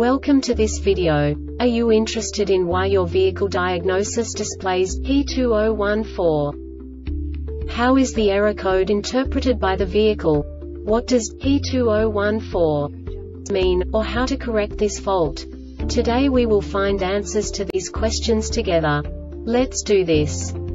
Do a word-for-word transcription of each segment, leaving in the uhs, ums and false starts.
Welcome to this video. Are you interested in why your vehicle diagnosis displays P two zero one four? How is the error code interpreted by the vehicle? What does P two zero one four mean, or how to correct this fault? Today we will find answers to these questions together. Let's do this.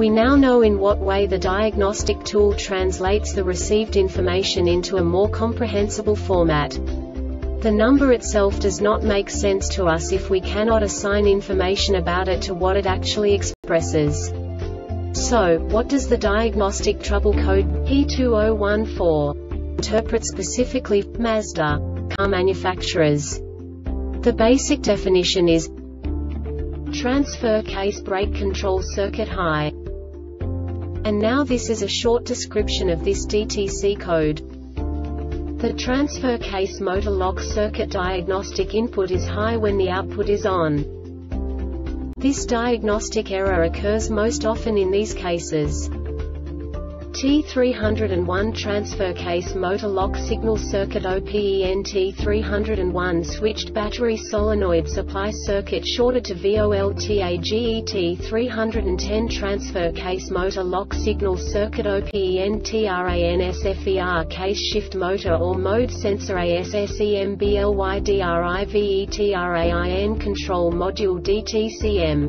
We now know in what way the diagnostic tool translates the received information into a more comprehensible format. The number itself does not make sense to us if we cannot assign information about it to what it actually expresses. So, what does the diagnostic trouble code P two zero one four interpret specifically for Mazda car manufacturers? The basic definition is transfer case brake control circuit high. And now this is a short description of this D T C code. The transfer case motor lock circuit diagnostic input is high when the output is on. This diagnostic error occurs most often in these cases. T three oh one transfer case motor lock signal circuit open. T three oh one switched battery solenoid supply circuit shorted to voltage. T three ten transfer case motor lock signal circuit open. T R A N S F E R case shift motor or mode sensor A S S E M B L Y D R I V E. T R A I N control module D T C M.